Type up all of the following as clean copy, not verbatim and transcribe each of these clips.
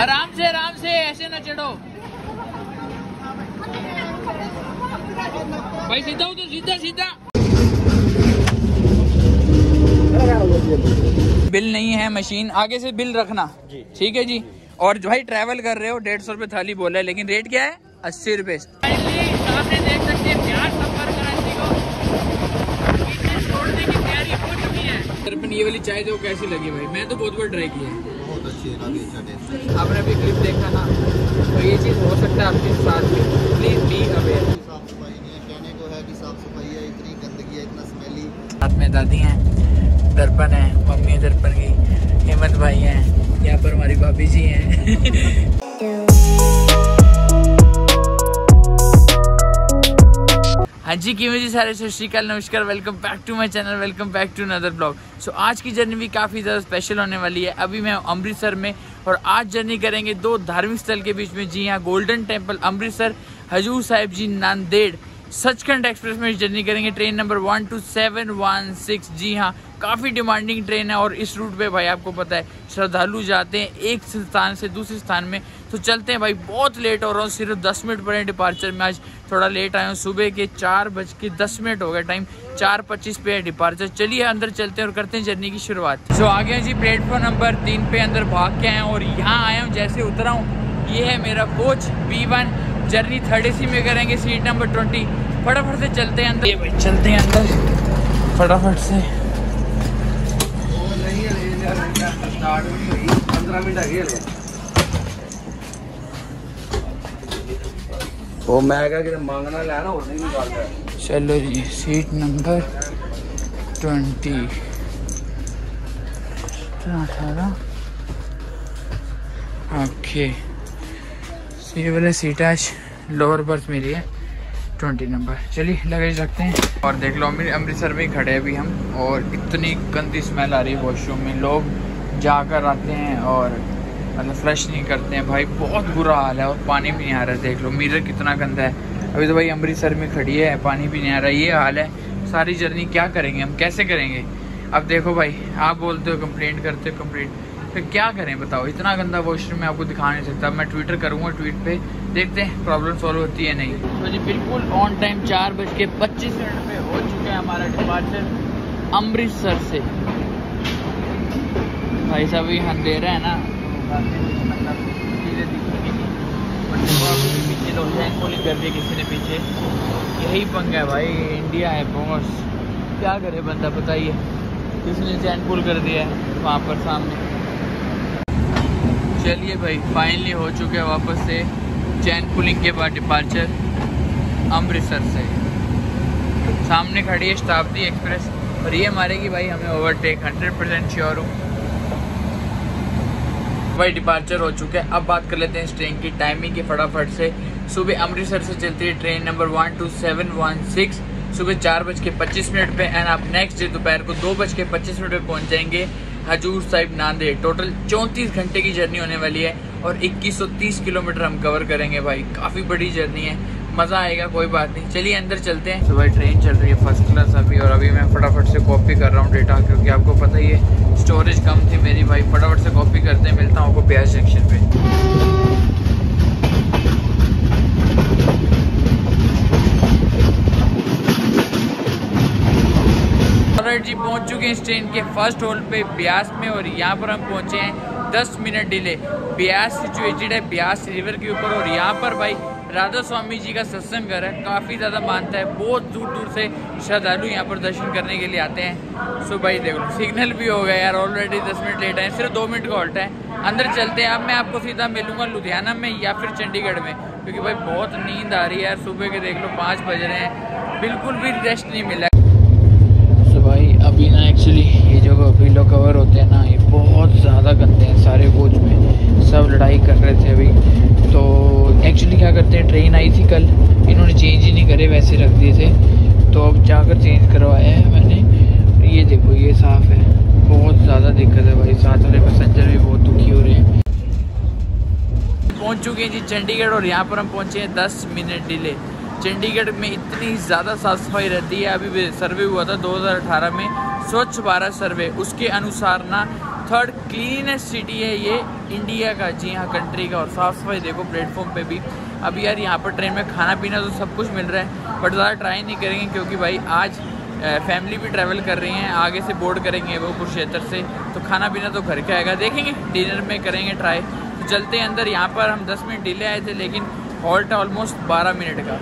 आराम से ऐसे ना चढ़ो भाई, सीधा उधर सीधा सीधा। बिल नहीं है मशीन, आगे से बिल रखना ठीक है जी। और जो भाई ट्रैवल कर रहे हो 150 रुपये थाली बोला है, लेकिन रेट क्या है 80 रुपये। सामने देख सकते हैं बिहार संपर्क क्रांति को छोड़ने की तैयारी हो चुकी है। ये वाली चाय जो कैसी लगी भाई? मैं तो बहुत बार ट्राई किया है, बहुत अच्छी है। आपने अभी क्लिप देखा ना, तो ये चीज़ हो सकता है आपके साथ में। Please be aware. साफ सफाई नहीं है, कहने को है कि साफ सफाई है, इतनी गंदगी है, इतना स्मेली। साथ में दादी हैं, दर्पण है, मम्मी है दर्पण की, हिम्मत भाई हैं, यहाँ पर हमारी भाभी जी हैं। हाँ जी की मुझे सारे सत श्रीकाल नमस्कार, welcome back to my channel, welcome back to another blog. So आज की जर्नी भी काफ़ी ज़्यादा स्पेशल होने वाली है। अभी मैं हूँ अमृतसर में और आज जर्नी करेंगे दो धार्मिक स्थल के बीच में। जी हाँ, golden temple Amritsar, Hazur Sahib ji Nanded, Sachkhand express में जर्नी करेंगे ट्रेन नंबर 12716। जी हाँ, काफ़ी डिमांडिंग ट्रेन है और इस रूट पे भाई आपको पता है श्रद्धालु जाते हैं एक स्थान से दूसरे स्थान में। तो चलते हैं भाई, बहुत लेट हो रहा हूँ, सिर्फ 10 मिनट पड़े डिपार्चर में। आज थोड़ा लेट आया हूँ, सुबह के 4:10 हो गया, टाइम 4:25 पे है डिपार्चर। चलिए अंदर चलते हैं और करते हैं जर्नी की शुरुआत। सो आ गए जी प्लेटफॉर्म नंबर 3 पे, अंदर भाग के आए और यहाँ आया हूँ। जैसे उतरा हूँ, ये है मेरा coach B1, journey 3rd AC में करेंगे, सीट नंबर 20। फटाफट से चलते हैं अंदर। ये भाई चलते हैं अंदर फटाफट से। वो मैं कि मांगना लेना और नहीं। चलो जी, सीट नंबर 20 18 ओके। ये वाला सीट आज लोअर बर्थ मिली है 20 नंबर। चलिए लगेज रखते हैं। और देख लो अमृतसर में खड़े अभी हम, और इतनी गंदी स्मेल आ रही है वॉशरूम में। लोग जाकर आते हैं और मतलब फ्रेश नहीं करते हैं भाई, बहुत बुरा हाल है। और पानी भी नहीं आ रहा है, देख लो मिरर कितना गंदा है। अभी तो भाई अमृतसर में खड़ी है, पानी भी नहीं आ रहा है, ये हाल है। सारी जर्नी क्या करेंगे हम, कैसे करेंगे? अब देखो भाई, आप बोलते हो कंप्लेंट करते हो कंप्लेंट, फिर क्या करें बताओ? इतना गंदा वॉशरूम मैं आपको दिखा नहीं सकता। मैं ट्विटर करूँगा, ट्वीट पे देखते हैं प्रॉब्लम सॉल्व होती है नहीं। तो जी बिल्कुल ऑन टाइम 4:25 पे हो चुका है हमारा डिपार्चर अमृतसर से। भाई साहब ये अंधेरा है ना, पीछे तो हैंड कॉलिंग कर दी किसी ने पीछे। यही पंगा है भाई, इंडिया है बहुत, क्या करे बंदा बताइए। किसी ने चैन पुल कर दिया है वहाँ पर सामने। चलिए भाई, फाइनली हो चुके हैं वापस से चैन पुलिंग के बाद डिपार्चर अमृतसर से। सामने खड़ी है शताब्दी एक्सप्रेस और ये मारेगी भाई हमें ओवरटेक, 100% श्योर हूँ। भाई डिपार्चर हो चुका है, अब बात कर लेते हैं इस ट्रेन की टाइमिंग की फटाफट से। सुबह अमृतसर से चलती है ट्रेन नंबर 12716 सुबह 4:25 पे, एंड आप नेक्स्ट डे दोपहर को 2:25 पे पहुँच जाएंगे हजूर साहिब नांदेड़। टोटल 34 घंटे की जर्नी होने वाली है और 2130 किलोमीटर हम कवर करेंगे भाई। काफ़ी बड़ी जर्नी है, मज़ा आएगा, कोई बात नहीं। चलिए अंदर चलते हैं। सुबह ट्रेन चल रही है फर्स्ट क्लास अभी, और अभी मैं फटाफट से कॉपी कर रहा हूँ डेटा, क्योंकि आपको पता ही है स्टोरेज कम थी मेरी भाई। फटाफट से कॉपी करते हैं, मिलता हूँ आपको बिहार सेक्शन पर। जी पहुंच चुके हैं इस ट्रेन के फर्स्ट हॉल पे ब्यास में, और यहाँ पर हम पहुंचे हैं 10 मिनट डिले। ब्यास सिचुएटेड है ब्यास रिवर के ऊपर, और यहाँ पर भाई राधा स्वामी जी का सत्संग घर है, काफ़ी ज़्यादा मानता है, बहुत दूर दूर से श्रद्धालु यहाँ पर दर्शन करने के लिए आते हैं। सो भाई देखो सिग्नल भी हो गया यार, ऑलरेडी 10 मिनट लेट है, सिर्फ 2 मिनट का हॉल्ट है। अंदर चलते हैं, अब मैं आपको सीधा मिलूँगा लुधियाना में या फिर चंडीगढ़ में, क्योंकि भाई बहुत नींद आ रही है यार। सुबह के देख लो 5 बज रहे हैं, बिल्कुल भी रेस्ट नहीं मिला अभी ना। एक्चुअली ये जो पिलो कवर होते हैं ना, ये बहुत ज़्यादा गंदे हैं, सारे कोच में सब लड़ाई कर रहे थे अभी। तो एक्चुअली क्या करते हैं, ट्रेन आई थी कल, इन्होंने चेंज ही नहीं करे, वैसे रख दिए थे, तो अब जाकर चेंज करवाया है मैंने। ये देखो ये साफ़ है, बहुत ज़्यादा दिक्कत है भाई, साथ वाले पैसेंजर भी बहुत दुखी हो रहे हैं। पहुँच चुके हैं जी चंडीगढ़, और यहाँ पर हम पहुँचे हैं 10 मिनट डिले। चंडीगढ़ में इतनी ज़्यादा साफ सफाई रहती है। अभी सर्वे हुआ था 2018 में स्वच्छ भारत सर्वे, उसके अनुसार ना थर्ड क्लीनेस्ट सिटी है ये इंडिया का, जी हाँ कंट्री का। और साफ सफाई देखो प्लेटफॉर्म पे भी। अभी यार यहाँ पर ट्रेन में खाना पीना तो सब कुछ मिल रहा है, बट ज़्यादा ट्राई नहीं करेंगे क्योंकि भाई आज फैमिली भी ट्रैवल कर रही हैं, आगे से बोर्ड करेंगे वो कुरुक्षेत्र से, तो खाना पीना तो घर के आएगा। देखेंगे डिनर में करेंगे ट्राई। तो चलते हैं अंदर। यहाँ पर हम 10 मिनट डिले आए थे लेकिन हॉल्ट ऑलमोस्ट 12 मिनट का।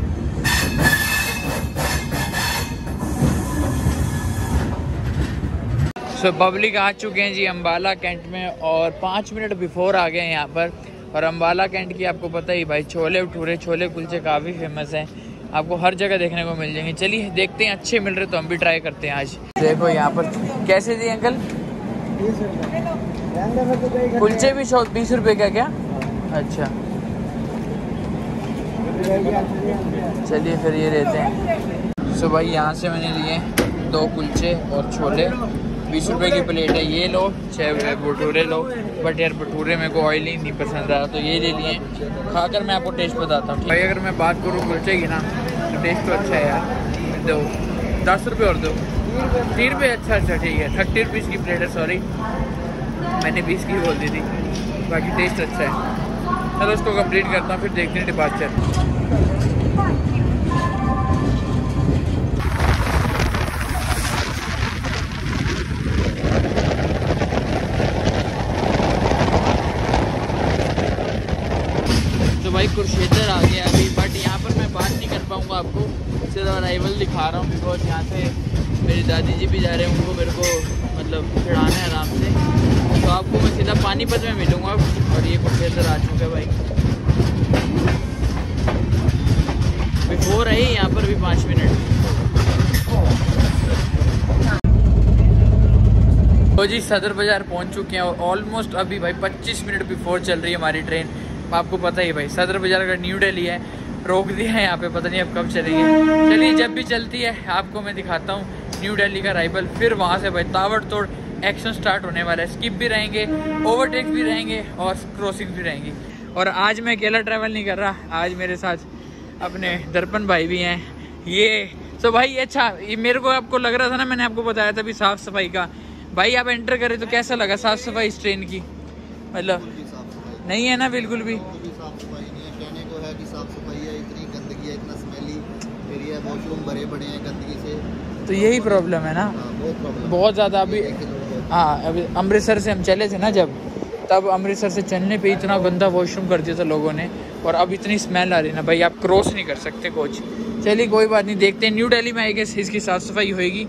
सो पब्लिक आ चुके हैं जी अम्बाला कैंट में और 5 मिनट बिफोर आ गए हैं यहाँ पर। और अम्बाला कैंट की आपको पता ही भाई छोले भटूरे छोले कुलचे काफ़ी फेमस हैं, आपको हर जगह देखने को मिल जाएंगे। चलिए देखते हैं, अच्छे मिल रहे तो हम भी ट्राई करते हैं आज। देखो यहाँ पर कैसे दी अंकल कुलचे भी 20 रुपये का क्या? अच्छा चलिए फिर ये लेते हैं। सो भाई यहाँ से मैंने लिए 2 कुलचे और छोले, 20 रुपये की प्लेट है। ये लो 6 भटूरे लो, बट यार भटूरे मेरे को ऑयली नहीं पसंद आया तो ये ले लिए। खाकर मैं आपको टेस्ट बताता हूँ भाई। अगर मैं बात करूँ कुलचे की ना तो टेस्ट तो अच्छा है यार। दो 10 रुपये और दो 30 रुपये। अच्छा ठीक है, 30 रुपीज़ की प्लेट है। सॉरी मैंने 20 की बोल दी थी। बाकी टेस्ट अच्छा है। चलो इसको कम्प्लीट करता हूँ फिर देखते हैं डिपार्चर। कुरुक्षेत्र आ गया अभी, बट यहाँ पर मैं बात नहीं कर पाऊँगा आपको, सिर्फ अराइवल दिखा रहा हूँ बिकॉज यहाँ से मेरी दादी जी भी जा रहे हैं, उनको मेरे को मतलब चढ़ाना है आराम से। तो आपको मैं सीधा पानीपत में मिलूँगा। और ये कुरुक्षेत्र आ चुका है भाई बिफोर है यहाँ पर भी 5 मिनट। तो जी सदर बाज़ार पहुँच चुके हैं और ऑलमोस्ट अभी भाई 25 मिनट बिफोर चल रही है हमारी ट्रेन। आपको पता ही भाई सदर बाजार अगर न्यू दिल्ली है, रोक दिया है यहाँ पे, पता नहीं अब कब चलेगी। चलिए जब भी चलती है आपको मैं दिखाता हूँ न्यू दिल्ली का राइवल। फिर वहाँ से भाई ताबड़तोड़ एक्शन स्टार्ट होने वाला है। स्किप भी रहेंगे, ओवरटेक भी रहेंगे और क्रॉसिंग भी रहेंगी। और आज मैं अकेला ट्रैवल नहीं कर रहा, आज मेरे साथ अपने दर्पण भाई भी हैं। ये सो भाई अच्छा मेरे को आपको लग रहा था ना, मैंने आपको बताया था भी साफ़ सफाई का। भाई आप एंटर करें तो कैसा लगा साफ़ सफाई इस ट्रेन की? मतलब नहीं है ना बिल्कुल भी साफ सफाई नहीं है। कहने को है कि साफ सफाई है, इतनी गंदगी है, इतना स्मेली एरिया, वॉशरूम भरे पड़े हैं गंदगी से। तो यही प्रॉब्लम है ना, बहुत ज़्यादा। अभी हाँ अभी अमृतसर से हम चले थे ना जब, तब अमृतसर से चलने पे इतना गंदा वॉशरूम कर दिया था लोगों ने, और अब इतनी स्मेल आ रही है ना भाई, आप क्रॉस नहीं कर सकते कोच। चलिए कोई बात नहीं, देखते हैं न्यू दिल्ली में आई गेस इसकी साफ़ सफाई होगी।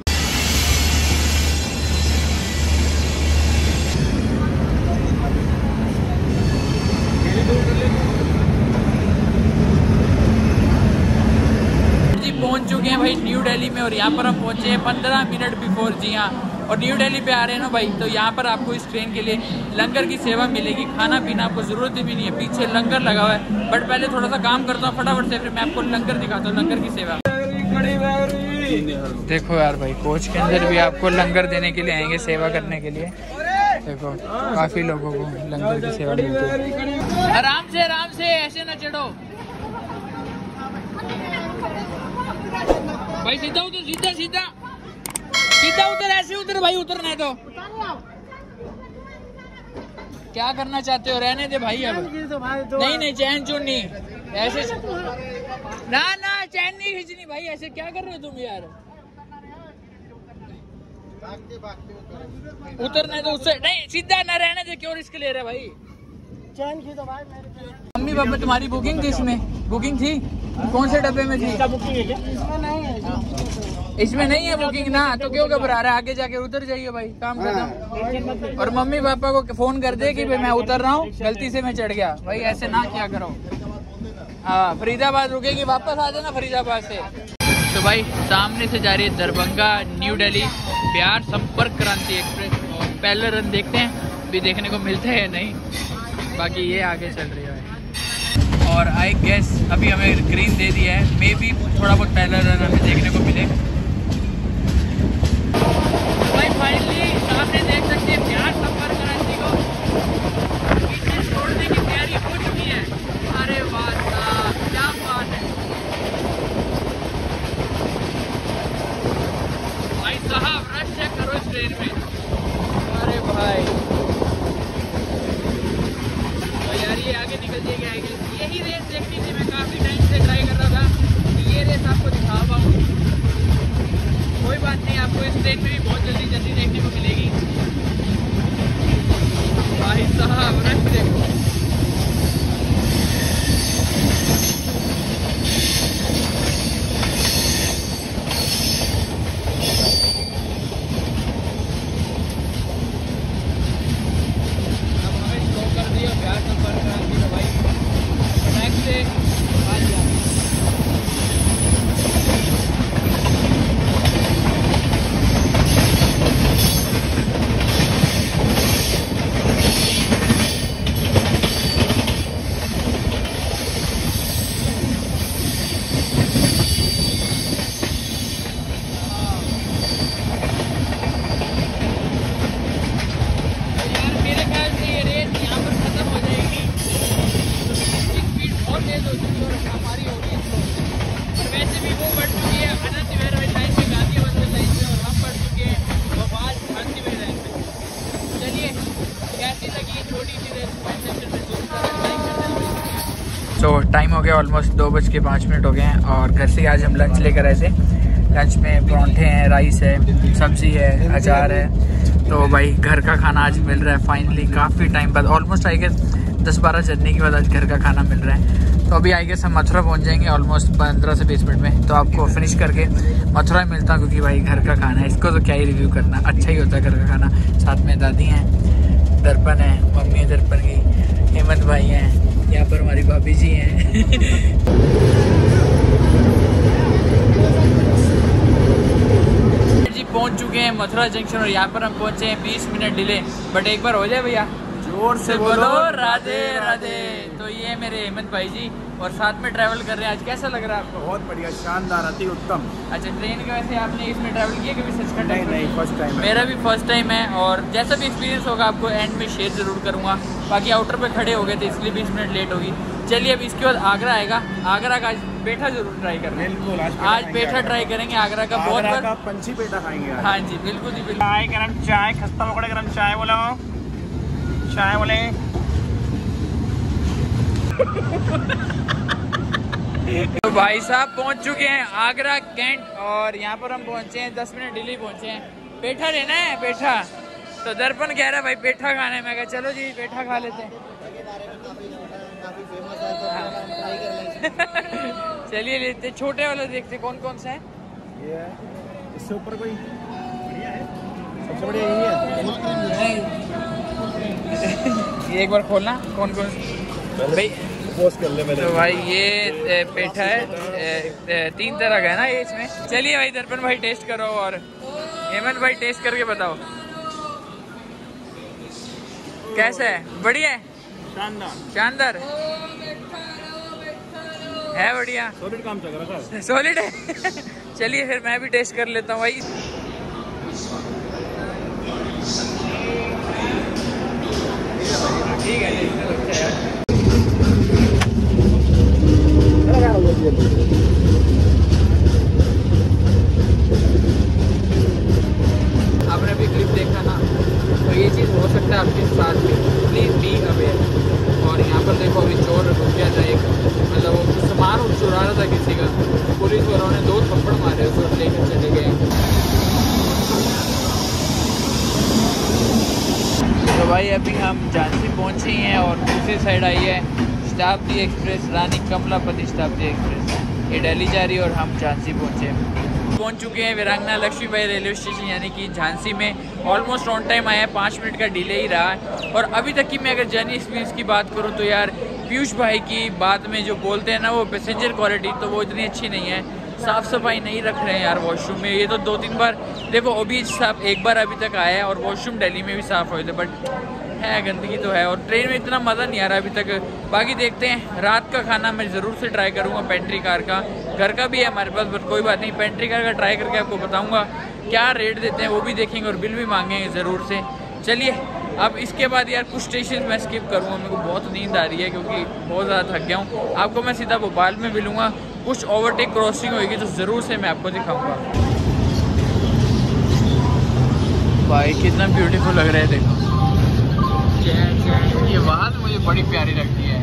चुके हैं भाई न्यू दिल्ली में और यहाँ पर हम पहुँचे हैं 15 मिनट बिफोर, जी हाँ। और न्यू दिल्ली पे आ रहे हैं ना भाई, तो यहाँ पर आपको इस ट्रेन के लिए लंगर की सेवा मिलेगी, खाना पीना आपको ज़रूरत भी नहीं है। पीछे लंगर लगा हुआ है, बट पहले थोड़ा सा काम करता हूँ फटाफट से, फिर मैं आपको लंगर दिखाता हूँ, लंगर की सेवा। देखो यार भाई कोच के अंदर भी आपको लंगर देने के लिए आएंगे, सेवा करने के लिए। देखो काफ़ी लोगों को लंगर की सेवा मिलती है। आराम से ऐसे ना चढ़ो भाई, सीधा उधर, सीधा सीधा सीधा उधर, ऐसे उधर भाई, उधर नहीं तो क्या करना चाहते हो? रहने दे भाई अब, नहीं नहीं चैन चून नहीं, ऐसे ना ना चैन नहीं खींचनी भाई, ऐसे क्या कर रहे हो तुम यार? उधर नहीं तो उससे नहीं, सीधा ना, रहने दे, क्यों रिस्क ले रहे भाई? चैन खींचो भाई। मम्मी पापा तुम्हारी बुकिंग थी इसमें? बुकिंग थी? कौन से डब्बे में थी? इसमें नहीं है बुकिंग ना, तो क्यों घबरा रहा है? आगे जाके उतर जाइए भाई, काम करना। और मम्मी पापा को फोन कर दे कि भाई मैं उतर रहा हूँ, गलती से मैं चढ़ गया भाई, ऐसे ना क्या करो। हाँ फरीदाबाद रुकेगी, वापस आ जाना फरीदाबाद से। तो भाई सामने से जा रही है दरभंगा न्यू दिल्ली बिहार संपर्क क्रांति एक्सप्रेस। और पहला रन देखते हैं भी देखने को मिलते हैं नहीं, बाकी ये आगे चल रही है। और आई गेस अभी हमें ग्रीन दे दिया है, मे बी थोड़ा बहुत पहला रन हमें देखने को मिले। भाई फाइनली सामने देख सकते हैं बिहार संपर्क क्रांति को, पीछे छोड़ने की तैयारी हो चुकी है। अरे वाह क्या बात है भाई साहब, रश चेक करो इस ट्रेन में। अरे भाई कर दिया गया है। यही रेस देखने की मैं काफ़ी टाइम से ट्राई कर रहा था कि ये रेस आपको दिखा पाऊँ। कोई बात नहीं, आपको इस ट्रेन में भी बहुत जल्दी जल्दी देखने को मिलेगी। भाई साहब रश देखो, टाइम हो गया ऑलमोस्ट 2:05 हो गए हैं। और घर से आज हम लंच लेकर आए थे। लंच में परांठे हैं, राइस है, सब्जी है, अचार है। तो भाई घर का खाना आज मिल रहा है फाइनली, काफ़ी टाइम बाद, ऑलमोस्ट आई गेस 10-12 जर्नी के बाद आज घर का खाना मिल रहा है। तो अभी आई गेस हम मथुरा पहुंच जाएंगे ऑलमोस्ट 15 से 20 मिनट में। तो आपको फिनिश करके मथुरा मिलता हूँ, क्योंकि भाई घर का खाना है, इसको तो क्या ही रिव्यू करना, अच्छा ही होता है घर का खाना। साथ में दादी हैं, दर्पण है, मम्मी है दर्पण की, हेमंत भाई हैं, यहाँ पर हमारी भाभी जी हैं। जी पहुँच चुके हैं मथुरा जंक्शन और यहाँ पर हम पहुँचे हैं 20 मिनट डिले, बट एक बार हो जाए भैया जोर से बोलो राधे राधे। तो ये मेरे हेमंत भाई जी और साथ में ट्रैवल कर रहे हैं। आज कैसा लग रहा है आपको? बहुत बढ़िया, शानदार, अति उत्तम। अच्छा, ट्रेन के वैसे आपने इसमें ट्रैवल किया कभी? सचखंड? नहीं, फर्स्ट टाइम है। मेरा भी फर्स्ट टाइम है और जैसा भी एक्सपीरियंस होगा आपको एंड में शेयर जरूर करूँगा। बाकी आउटर पे खड़े हो गए थे इसलिए 20 मिनट लेट होगी। चलिए अब इसके बाद आगरा आएगा। आगरा का आज पेठा जरूर ट्राई करना, बिल्कुल आज पेठा ट्राई करेंगे आगरा का, बहुत पंछी पेठा खाएंगे। हाँ जी बिल्कुल जी बिल्कुल। चाय, गरम चाय, खस्ता पकड़े गरम चाय बोला, चाय बोले। तो भाई साहब पहुंच चुके हैं आगरा कैंट और यहाँ पर हम पहुंचे हैं 10 मिनट डिले पहुंचे हैं। पेठा लेना है पेठा, तो दर्पण कह रहा है भाई पेठा खाना है, मैं कहा चलो जी पेठा खा लेते हैं। चलिए लेते, छोटे वाले देखते कौन कौन सा है। ये इससे ऊपर कोई बढ़िया है, सबसे बढ़िया यही है। एक बार खोलना कौन कौन भाई कर ले। तो भाई ये पेठा है, 3 तरह का है ना ये इसमें। चलिए भाई दर्पण भाई टेस्ट करो और हेमंत भाई टेस्ट करके बताओ कैसा है। बढ़िया है, शानदार शानदार है, बढ़िया सॉलिड काम चल रहा है, सॉलिड है। चलिए फिर मैं भी टेस्ट कर लेता हूँ भाई। ठीक है आपने अभी क्लिप देखा ना, तो ये चीज़ हो सकता है आपके साथ में। Please be aware. और यहाँ पर देखो अभी चोर रुक गया था, एक मतलब वो सामान चुरा रहा था किसी का, पुलिस वालों ने 2 थप्पड़ मारे उसको लेकर चले गए। तो भाई अभी हम झांसी पहुँचे हैं और दूसरी साइड आई है शताब्दी एक्सप्रेस, रानी कमलापति शताब्दी एक्सप्रेस। ये दिल्ली जा रही है और हम झांसी पहुंच चुके हैं वीरांगना लक्ष्मी बाई रेलवे स्टेशन यानी कि झांसी में। ऑलमोस्ट ऑन टाइम आया है, 5 मिनट का डिले ही रहा है। और अभी तक की मैं अगर जर्नी एक्सपीरियंस की बात करूं तो यार पीयूष भाई की बात में जो बोलते हैं ना वो पैसेंजर क्वालिटी, तो वो इतनी अच्छी नहीं है। साफ़ सफाई नहीं रख रहे हैं यार वॉशरूम में। ये तो 2-3 बार देखो, ओबीज साहब एक बार अभी तक आया है और वॉशरूम दिल्ली में भी साफ़ हुए थे, बट है गंदगी तो है। और ट्रेन में इतना मज़ा नहीं आ रहा अभी तक। बाकी देखते हैं, रात का खाना मैं ज़रूर से ट्राई करूँगा, पेंट्री कार का। घर का भी है हमारे पास बट कोई बात नहीं, पेंट्री कार का ट्राई करके आपको बताऊँगा क्या रेट देते हैं, वो भी देखेंगे और बिल भी मांगेंगे ज़रूर से। चलिए अब इसके बाद यार कुछ स्टेशन मैं स्किप करूँगा, मेरे को बहुत नींद आ रही है क्योंकि बहुत ज़्यादा थक गया हूँ। आपको मैं सीधा भोपाल में मिलूँगा, कुछ ओवरटेक क्रॉसिंग होगी तो ज़रूर से मैं आपको दिखाऊंगा। भाई कितना ब्यूटीफुल लग रहा है देखो, ये आवाज़ मुझे बड़ी प्यारी लगती है।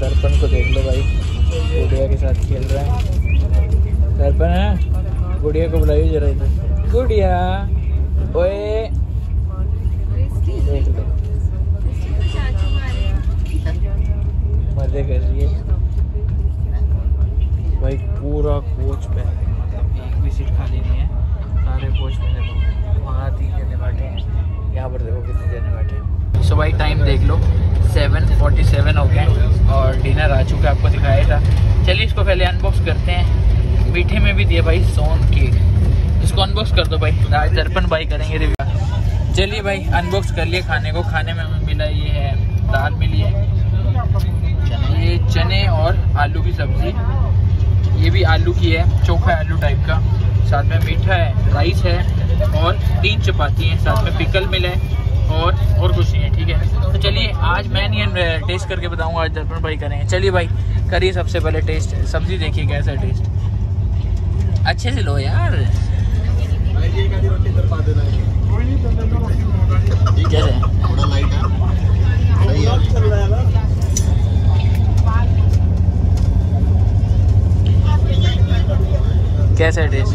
दर्पण को देख लो भाई, गुड़िया के साथ खेल रहा है। दर्पण है, गुड़िया को बुलाइए जरा इधर। गुड़िया ओए, देख लो मजे कर रही है भाई। पूरा कोच पे मतलब एक भी सीट खाली नहीं है, सारे कोच में देखो वहाँ 3 जने बैठे हैं, यहाँ पर देखो कितने जने बैठे हैं। सो भाई टाइम देख लो 7:47 हो गया और डिनर आ चुका है, आपको दिखाया था। चलिए इसको पहले अनबॉक्स करते हैं। मीठे में भी दिया भाई सोन केक, इसको अनबॉक्स कर दो भाई, आज दर्पण भाई करेंगे रिव्यू। चलिए भाई अनबॉक्स कर लिए खाने को। खाने में मिला ये है, दाल मिली है, ये चने और आलू की सब्जी, ये भी आलू की है, चोखा आलू टाइप का, साथ में मीठा है, राइस है और 3 चपाती हैं, साथ में पिकल मिला है और कुछ नहीं है, ठीक है। तो चलिए आज मैं नहीं टेस्ट करके बताऊंगा, आज दर्पण भाई करेंगे। चलिए भाई करिए सबसे पहले टेस्ट, सब्जी देखिए कैसा टेस्ट, अच्छे से लो यार। कैसा है टेस्ट?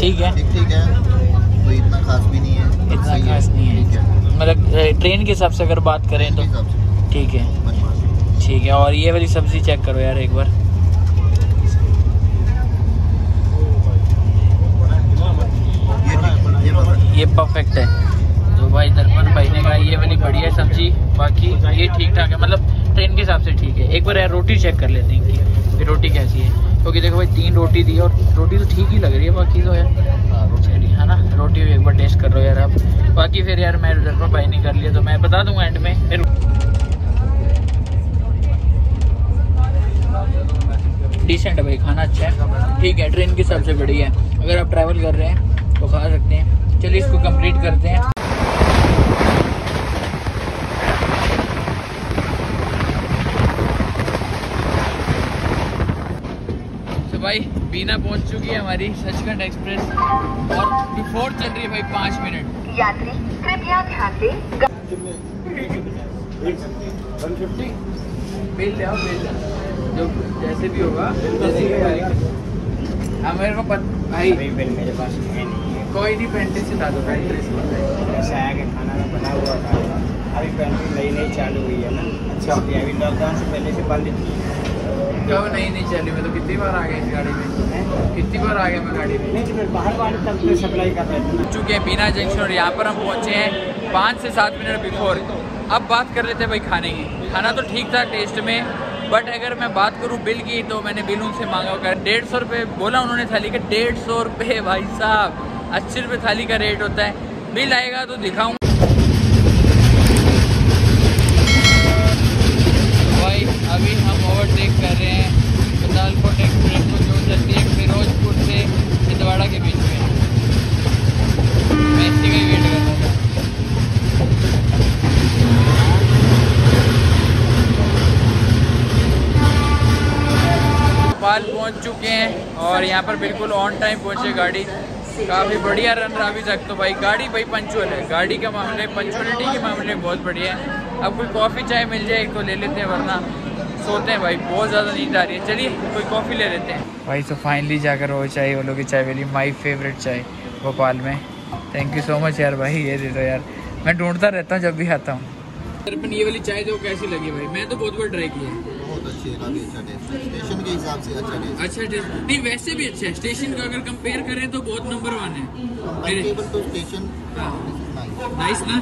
ठीक है, कोई इतना खास भी नहीं है, इतना खास नहीं है, मतलब ट्रेन के हिसाब से अगर बात करें तो ठीक है। और ये वाली सब्जी चेक करो यार एक बार, ये परफेक्ट है। तो भाई दर्पण भाई ने कहा ये वाली बढ़िया सब्जी, बाकी ये ठीक ठाक है, मतलब ट्रेन के हिसाब से ठीक है। एक बार यार रोटी चेक कर लेते हैं कि रोटी कैसी है, क्योंकि देखो भाई 3 रोटी दी और रोटी तो ठीक ही लग रही है, बाकी तो यार रोटी है ना, रोटी भी एक बार टेस्ट कर लो यार आप। बाकी फिर यार मैं दर्पण भाई नहीं कर लिया तो मैं बता दूंगा एंड में फिर। डिसेंट है भाई खाना, अच्छा है, ठीक है, ट्रेन के हिसाब से बढ़िया है। अगर आप ट्रैवल कर रहे हैं तो खा सकते हैं। चलिए इसको कंप्लीट करते हैं। भाई बीना पहुंच चुकी है हमारी सचखंड एक्सप्रेस और बिफोर चल रही है भाई 5 मिनट। यात्री कृपया ध्यान दें, बिल जो जैसे भी होगा मेरे को पता भाई, बिल मेरे पास है नहीं, कोई नहीं पेंटिस से ला दो भाई। ऐसा है कि खाना में बना हुआ था, अभी पेंटिस नई नई चालू हुई है ना। अच्छा अभी लॉकडाउन से पहले से बंद थी, क्यों नहीं चली? मैं तो कितनी बार आ गया इस गाड़ी में, कितनी बार आ गया मैं गाड़ी में। नहीं तो बाहर वाले तक तो सप्लाई कर रहे थे। चुके हैं बीना जंक्शन और यहाँ पर हम पहुँचे हैं 5 से 7 मिनट बिफोर। अब बात कर लेते हैं भाई खाने की। खाना तो ठीक था टेस्ट में, बट अगर मैं बात करूँ बिल की तो मैंने बिल उनसे मांगा होगा 150 रुपये बोला उन्होंने थाली का। 150 रुपये भाई साहब, 80 रुपये थाली का रेट होता है। बिल आएगा तो दिखाऊँगा भाई। अभी हम ओवरटेक कर रहे हैं बदालकोट एक्सप्रेस को जो चलती है फिरोजपुर से छिंदवाड़ा के बीच में। मैं इसी का ही वेट कर रहा था। भोपाल पहुंच चुके हैं और यहां पर बिल्कुल ऑन टाइम पहुंचे गाड़ी, काफ़ी बढ़िया रन रहा अभी तक। तो भाई गाड़ी भाई पंचुअल है, गाड़ी का मामले पंचुअलिटी के मामले बहुत बढ़िया है। अब कोई कॉफ़ी चाय मिल जाए तो ले लेते हैं, वरना सोते हैं भाई, बहुत ज़्यादा नींद आ रही है। चलिए कोई कॉफ़ी ले लेते हैं भाई। तो फाइनली जाकर वो चाय वालों की चाय मिली, माई फेवरेट चाय भोपाल में। थैंक यू सो मच यार भाई, ये दे दो यार, मैं ढूंढता रहता हूँ जब भी आता हूँ। दर्पण ये वाली चाय तो कैसी लगी भाई? मैं तो बहुत बार ट्राई किया है, बहुत अच्छी है, काफ़ी अच्छा टेस्ट है, स्टेशन के हिसाब से अच्छा टेस्ट, अच्छा टेस्ट नहीं वैसे भी अच्छा है। स्टेशन का अगर कंपेयर करें तो बहुत नंबर 1 है तो स्टेशन नाइस ना।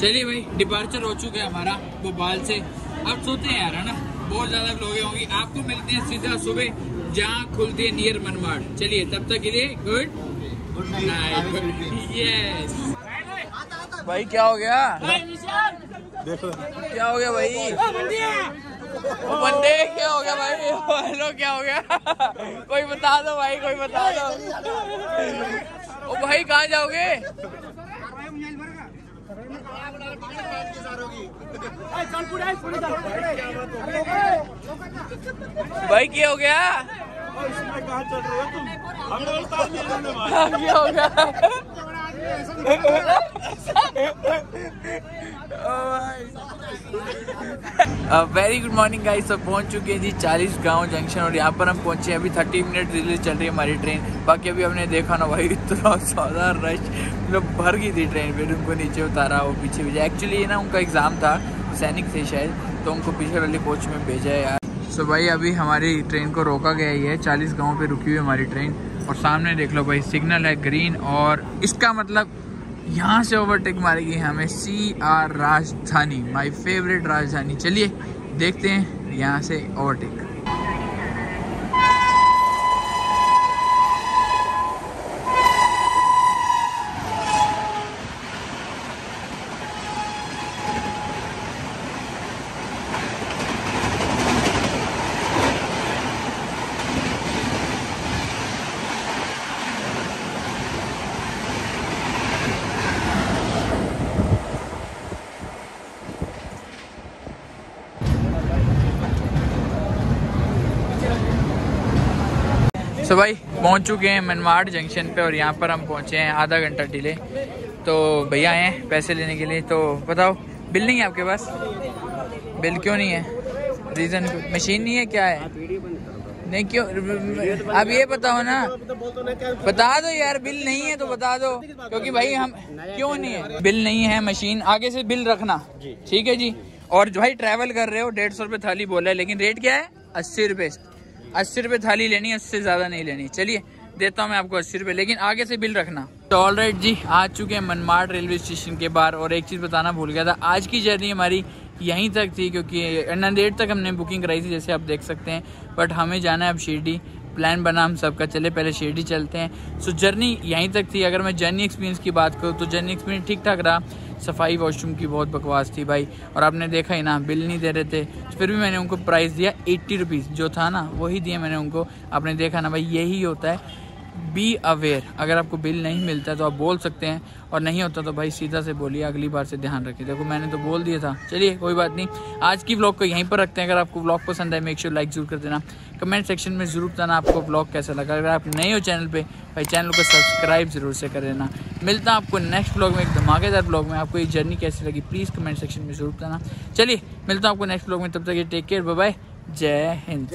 चलिए भाई डिपार्चर हो चुका है हमारा भोपाल से, अब सोते हैं यार है ना, बहुत ज़्यादा लोग होंगे। आपको मिलते हैं सीधा सुबह जहाँ खुलती है नियर मनमाड़। चलिए तब तक के लिए गुड नाइट। यस भाई क्या हो गया? देखो क्या हो गया भाई, वो बंदे क्या हो गया भाई? हेलो क्या हो गया? कोई बता दो भाई, कोई बता दो। ओ भाई कहाँ जाओगे? भाई क्या हो गया? क्या हो गया? Very good morning guys. सब पहुंच चुके हैं जी 40 गाँव जंक्शन और यहाँ पर हम पहुंचे हैं। अभी 30 मिनट डिले चल रही है हमारी ट्रेन। बाकी अभी हमने देखा ना भाई इतना सारा रश, मतलब भर गई थी ट्रेन पे। उनको नीचे उतारा, वो पीछे भेजा। एक्चुअली ना उनका एग्ज़ाम था, सैनिक थे शायद, तो उनको पीछे वाले कोच में भेजा है यार। सो भाई अभी हमारी ट्रेन को रोका गया ही है। 40 गाँव पर रुकी हुई हमारी ट्रेन और सामने देख लो भाई सिग्नल है ग्रीन और इसका मतलब यहाँ से ओवरटेक मारेगी हमें CR राजधानी, माय फेवरेट राजधानी। चलिए देखते हैं यहाँ से ओवरटेक। तो भाई पहुंच चुके हैं मनमाड़ जंक्शन पे और यहाँ पर हम पहुंचे हैं आधा घंटा डिले। तो भैया आए हैं पैसे लेने के लिए। तो बताओ बिल नहीं है आपके पास? बिल क्यों नहीं है? रीज़न मशीन नहीं है क्या है? नहीं क्यों? अब ये बताओ ना, बता दो यार। बिल नहीं है तो बता दो, क्योंकि भाई हम क्यों नहीं है बिल नहीं है मशीन। आगे से बिल रखना ठीक है जी। और जो भाई ट्रैवल कर रहे हो 150 रुपये थाली बोला है, लेकिन रेट क्या है 80 रुपये। 80 रुपये थाली लेनी है, उससे ज़्यादा नहीं लेनी। चलिए देता हूँ मैं आपको 80 रुपये, लेकिन आगे से बिल रखना। तो ऑलराइट जी आ चुके हैं मनमाड़ रेलवे स्टेशन के बाहर। और एक चीज़ बताना भूल गया था, आज की जर्नी हमारी यहीं तक थी क्योंकि नांदेड़ तक हमने बुकिंग कराई थी जैसे आप देख सकते हैं। बट हमें जाना है अब शिरडी। प्लान बना हम सबका, चले पहले शिरडी चलते हैं। सो जर्नी यहीं तक थी। अगर मैं जर्नी एक्सपीरियंस की बात करूँ तो जर्नी एक्सपीरियंस ठीक ठाक रहा। सफाई वॉशरूम की बहुत बकवास थी भाई। और आपने देखा ही ना बिल नहीं दे रहे थे, तो फिर भी मैंने उनको प्राइस दिया 80 रुपीज़ जो था ना वही दिया मैंने उनको। आपने देखा ना भाई यही होता है। बी अवेयर, अगर आपको बिल नहीं मिलता तो आप बोल सकते हैं और नहीं होता तो भाई सीधा से बोलिए, अगली बार से ध्यान रखिए। देखो मैंने तो बोल दिया था। चलिए कोई बात नहीं, आज की व्लॉग को यहीं पर रखते हैं। अगर आपको व्लॉग पसंद आए मेक श्योर लाइक जरूर कर देना। कमेंट सेक्शन में जरूर बताना आपको व्लॉग कैसा लगा। अगर आप नए हो चैनल पे भाई चैनल को सब्सक्राइब जरूर से कर देना। मिलता हूं आपको नेक्स्ट व्लॉग में, एक धमाकेदार व्लॉग में। आपको ये जर्नी कैसी लगी प्लीज़ कमेंट सेक्शन में जरूर बताना। चलिए मिलता हूं आपको नेक्स्ट व्लॉग में, तब तक ये टेक केयर, बाय बाय, जय हिंद।